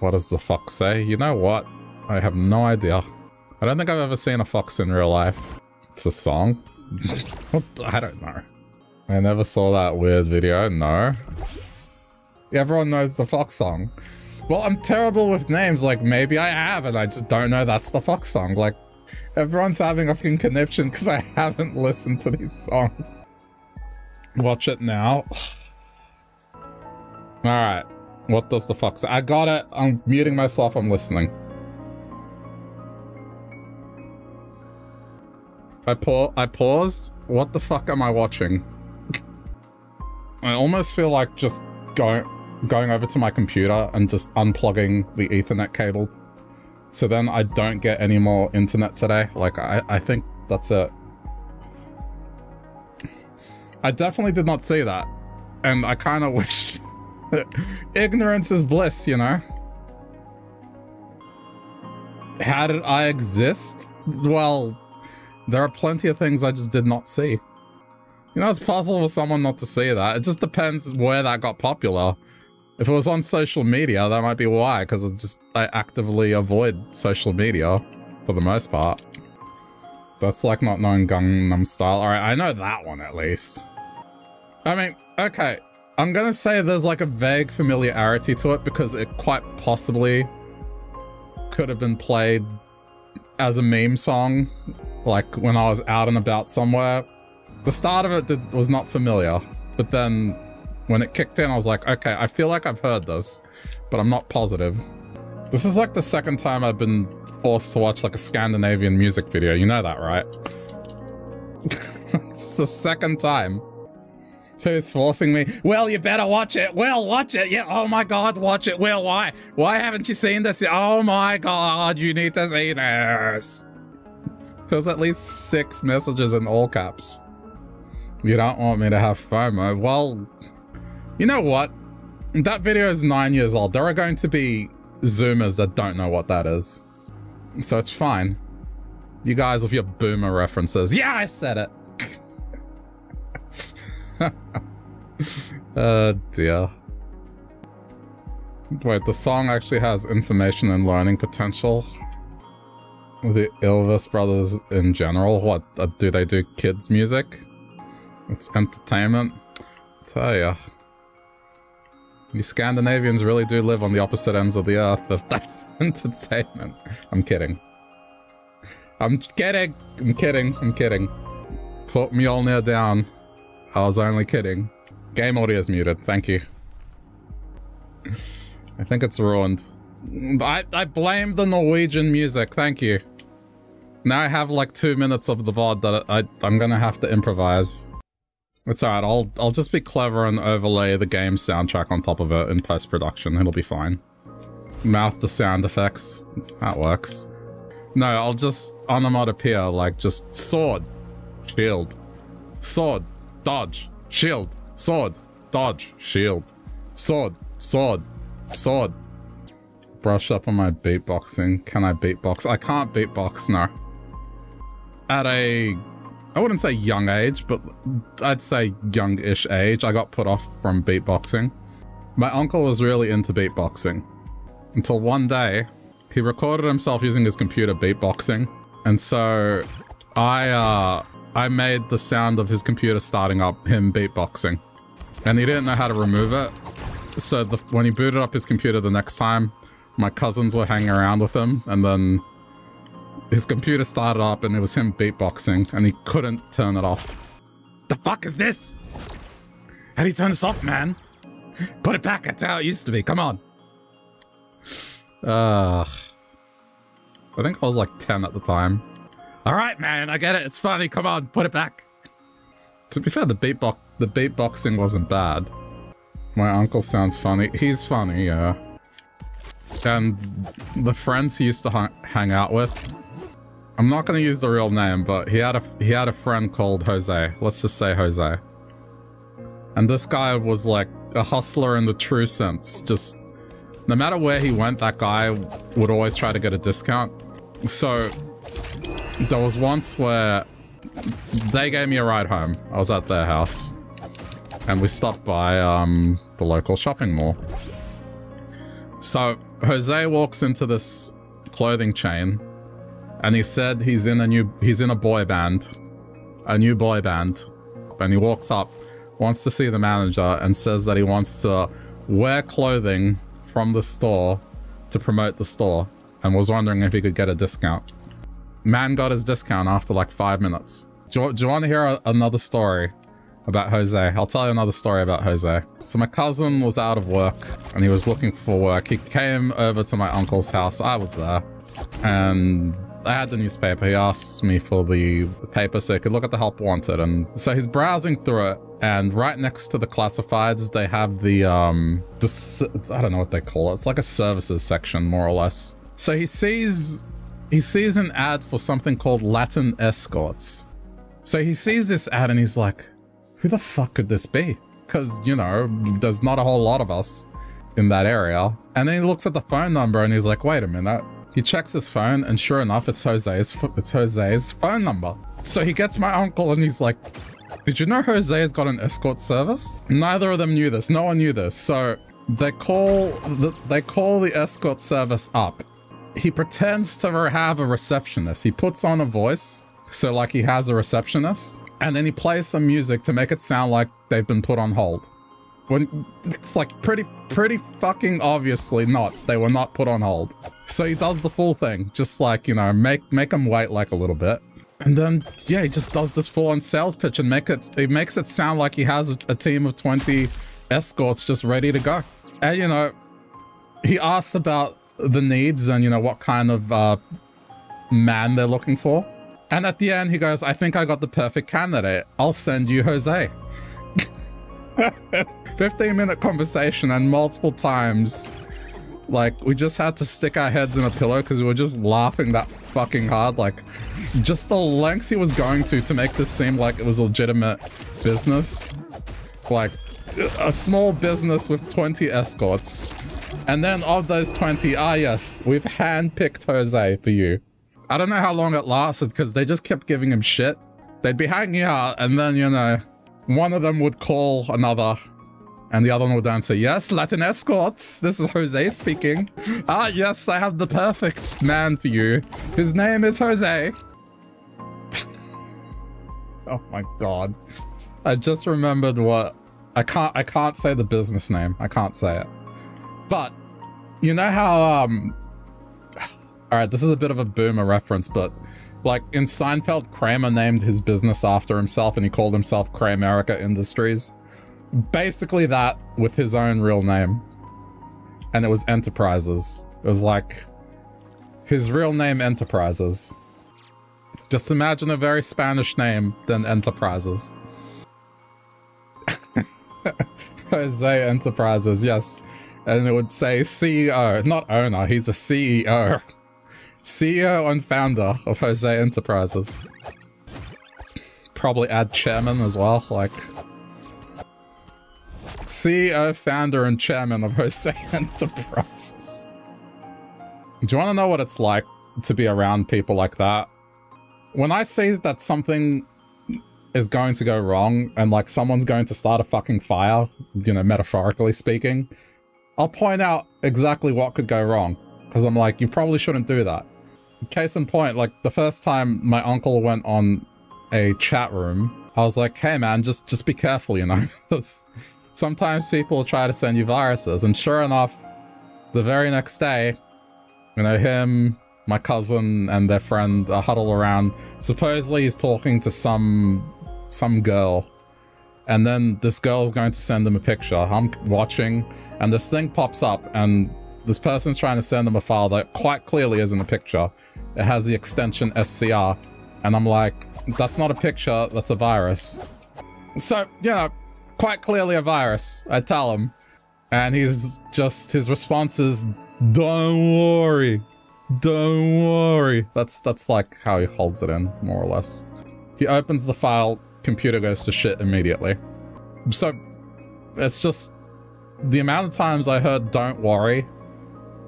What does the fox say? You know what? I have no idea. I don't think I've ever seen a fox in real life. It's a song? I don't know. I never saw that weird video, no. Everyone knows the fox song. Well, I'm terrible with names, like maybe I have and I just don't know that's the fox song. Like, everyone's having a fucking conniption because I haven't listened to these songs. Watch it now. Alright, what does the fox say? I got it, I'm muting myself, I'm listening. I paused? What the fuck am I watching? I almost feel like just going over to my computer and just unplugging the Ethernet cable. So then I don't get any more internet today. Like, I think that's it. I definitely did not see that. And I kind of wish... Ignorance is bliss, you know? How did I exist? Well, there are plenty of things I just did not see. You know, it's possible for someone not to see that. It just depends where that got popular. If it was on social media, that might be why, because I actively avoid social media for the most part. That's like not knowing Gangnam Style. All right, I know that one at least. I mean, okay, I'm gonna say there's like a vague familiarity to it because it quite possibly could have been played as a meme song, like when I was out and about somewhere. The start of it was not familiar, but then when it kicked in, I was like, okay, I feel like I've heard this, but I'm not positive. This is like the second time I've been forced to watch like a Scandinavian music video. You know that, right? It's the second time. Who's forcing me? Well, you better watch it. Well, watch it. Yeah. Oh my God, watch it. Well, why? Why haven't you seen this? Oh my God, you need to see this. There's at least 6 messages in all caps. You don't want me to have FOMO. Well, you know what? That video is 9 years old. There are going to be Zoomers that don't know what that is. So it's fine. You guys with your boomer references. Yeah, I said it. Oh dear. Wait, the song actually has information and learning potential. The Ilves Brothers in general. What, do they do kids music? It's entertainment. I tell ya. You Scandinavians really do live on the opposite ends of the earth. That's entertainment. I'm kidding. I'm kidding. I'm kidding. I'm kidding. Put Mjolnir down. I was only kidding. Game audio is muted. Thank you. I think it's ruined. I blame the Norwegian music. Thank you. Now I have like 2 minutes of the VOD that I'm gonna have to improvise. It's alright, I'll just be clever and overlay the game's soundtrack on top of it in post-production, it'll be fine. Mouth the sound effects, that works. No, I'll just onomatopoeia, like just sword, shield, sword, dodge, shield, sword, dodge, shield, sword, sword, sword. Brush up on my beatboxing, can I beatbox? I can't beatbox, no. At a... I wouldn't say young age, but I'd say young-ish age. I got put off from beatboxing. My uncle was really into beatboxing until one day he recorded himself using his computer beatboxing. And so I made the sound of his computer starting up, him beatboxing, and he didn't know how to remove it. So when he booted up his computer the next time, my cousins were hanging around with him, and then his computer started up and it was him beatboxing and he couldn't turn it off. The fuck is this? How do you turn this off, man? Put it back, that's how it used to be, come on. I think I was like 10 at the time. Alright man, I get it, it's funny, come on, put it back. To be fair, the beatboxing wasn't bad. My uncle sounds funny. He's funny, yeah. And the friends he used to hang out with, I'm not going to use the real name, but he had a friend called Jose. Let's just say Jose. And this guy was like a hustler in the true sense. Just no matter where he went, that guy would always try to get a discount. So there was once where they gave me a ride home. I was at their house and we stopped by the local shopping mall. So Jose walks into this clothing chain and he said he's in a boy band, and he walks up, wants to see the manager and says that he wants to wear clothing from the store to promote the store and was wondering if he could get a discount. Man got his discount after like 5 minutes. Do you want to hear another story about Jose? I'll tell you another story about Jose. So my cousin was out of work and he was looking for work. He came over to my uncle's house. I was there and I had the newspaper. He asked me for the paper so he could look at the help wanted. And so he's browsing through it, and right next to the classifieds, they have the, I don't know what they call it. It's like a services section, more or less. So he sees an ad for something called Latin escorts. So he sees this ad and he's like, who the fuck could this be? Because, you know, there's not a whole lot of us in that area. And then he looks at the phone number and he's like, wait a minute. He checks his phone and sure enough, it's Jose's phone number. So he gets my uncle and he's like, did you know Jose has got an escort service? Neither of them knew this. No one knew this. So they call the escort service up. He pretends to have a receptionist. He puts on a voice. So like he has a receptionist, and then he plays some music to make it sound like they've been put on hold. When it's like pretty fucking obviously not. They were not put on hold. So he does the full thing, just like, you know, make them wait like a little bit. And then, yeah, he just does this full on sales pitch and makes it sound like he has a team of 20 escorts just ready to go. And, you know, he asks about the needs and, you know, what kind of man they're looking for. And at the end, he goes, I think I got the perfect candidate. I'll send you Jose. 15-minute conversation, and multiple times, like, we just had to stick our heads in a pillow because we were just laughing that fucking hard. Like, just the lengths he was going to make this seem like it was a legitimate business. Like, a small business with 20 escorts. And then of those 20, yes, we've handpicked Jose for you. I don't know how long it lasted because they just kept giving him shit. They'd be hanging out and then, you know, one of them would call another and the other one would answer, yes, Latin escorts. This is Jose speaking. Ah, yes, I have the perfect man for you. His name is Jose. Oh my God. I just remembered what, I can't say the business name. I can't say it. But you know how, all right, this is a bit of a boomer reference, but like in Seinfeld, Kramer named his business after himself and he called himself Kramerica Industries. Basically that with his own real name. And it was Enterprises. It was like his real name, Enterprises. Just imagine a very Spanish name, then Enterprises. Jose Enterprises, yes. And it would say CEO, not owner, he's a CEO. CEO and founder of Jose Enterprises. Probably add chairman as well, like... CEO, founder, and chairman of Jose Enterprises. Do you want to know what it's like to be around people like that? When I see that something is going to go wrong and like someone's going to start a fucking fire, you know, metaphorically speaking, I'll point out exactly what could go wrong. Because I'm like, you probably shouldn't do that. Case in point, like the first time my uncle went on a chat room, I was like, hey man, just be careful, you know. Sometimes people try to send you viruses. And sure enough, the very next day, you know, him, my cousin and their friend huddle around. Supposedly he's talking to some girl. And then this girl's going to send him a picture. I'm watching and this thing pops up and this person's trying to send them a file that quite clearly isn't a picture. It has the extension SCR. And I'm like, that's not a picture, that's a virus. So, you know, quite clearly a virus, I tell him. And his response is, don't worry. Don't worry. That's like how he holds it in, more or less. He opens the file, computer goes to shit immediately. So, it's just the amount of times I heard don't worry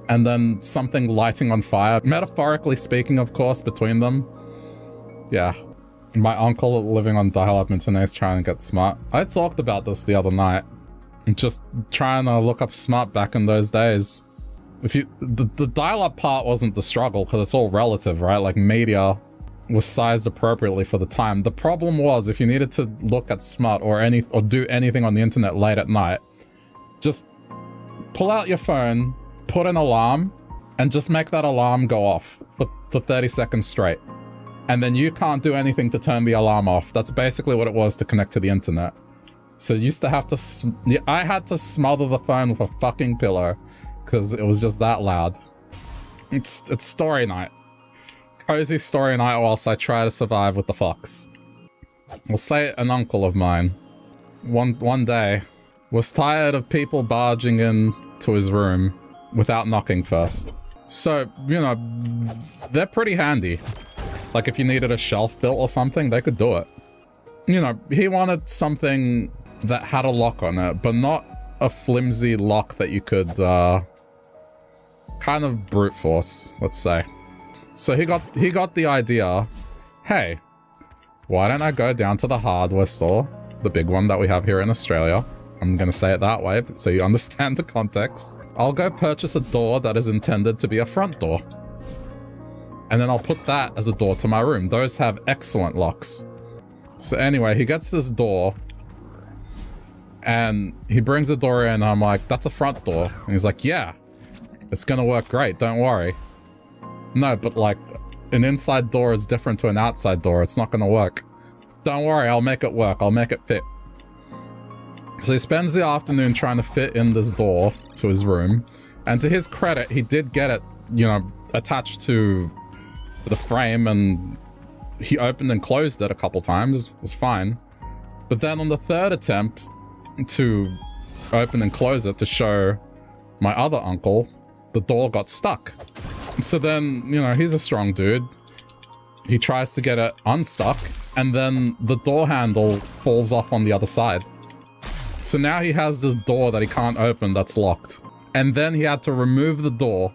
and then something lighting on fire, metaphorically speaking, of course, between them. Yeah. My uncle living on dial-up internet trying to get smart. I talked about this the other night. Just trying to look up smart back in those days. If you the dial-up part wasn't the struggle because it's all relative, right? Like media was sized appropriately for the time. The problem was if you needed to look at smut or do anything on the internet late at night, just pull out your phone, put an alarm, and just make that alarm go off for 30 seconds straight. And then you can't do anything to turn the alarm off. That's basically what it was to connect to the internet. So you used to have to... I had to smother the phone with a fucking pillow because it was just that loud. It's story night. Cozy story night whilst I try to survive with the fox. I'll say an uncle of mine, one day, was tired of people barging in to his room without knocking first. So, you know, they're pretty handy. Like if you needed a shelf built or something, they could do it. You know, he wanted something that had a lock on it, but not a flimsy lock that you could, kind of brute force, let's say. So he got the idea, hey, why don't I go down to the hardware store, the big one that we have here in Australia. I'm gonna say it that way, but so you understand the context. I'll go purchase a door that is intended to be a front door. And then I'll put that as a door to my room. Those have excellent locks. So anyway, he gets this door and he brings the door in. And I'm like, that's a front door. And he's like, yeah, it's gonna work great. Don't worry. No, but like an inside door is different to an outside door. It's not gonna work. Don't worry. I'll make it work. I'll make it fit. So he spends the afternoon trying to fit in this door to his room. And to his credit, he did get it, you know, attached to the frame, and he opened and closed it a couple times. It was fine. But then on the third attempt to open and close it to show my other uncle, the door got stuck. So then, you know, he's a strong dude. He tries to get it unstuck, and then the door handle falls off on the other side. So now he has this door that he can't open that's locked. And then he had to remove the door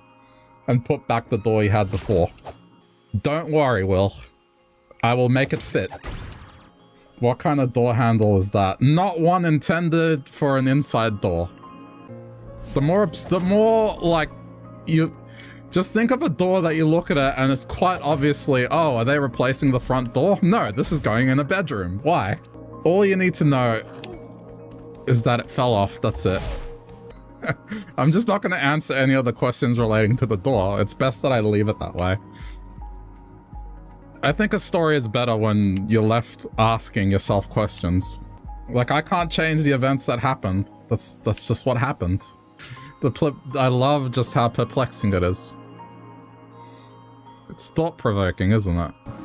and put back the door he had before. Don't worry, Will. I will make it fit. What kind of door handle is that? Not one intended for an inside door. The more like you just think of a door that you look at it and it's quite obviously, oh, are they replacing the front door? No, this is going in a bedroom. Why? All you need to know is that it fell off. That's it. I'm just not going to answer any other questions relating to the door. It's best that I leave it that way. I think a story is better when you're left asking yourself questions. Like, I can't change the events that happened. That's just what happened. I love just how perplexing it is. It's thought-provoking, isn't it?